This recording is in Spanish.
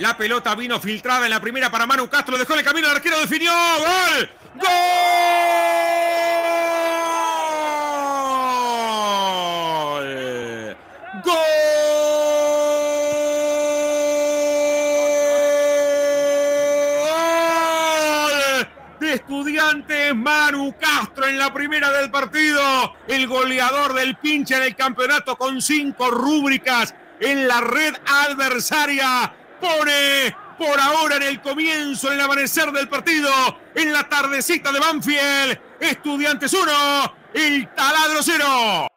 La pelota vino filtrada en la primera para Manu Castro. Dejó el camino, el arquero definió. ¡Gol! ¡Gol! ¡Gol! De Estudiantes, Manu Castro en la primera del partido. El goleador del pinche del campeonato con 5 rúbricas en la red adversaria. Pone por ahora en el comienzo, en el amanecer del partido, en la tardecita de Banfield, Estudiantes 1, el Taladro 0.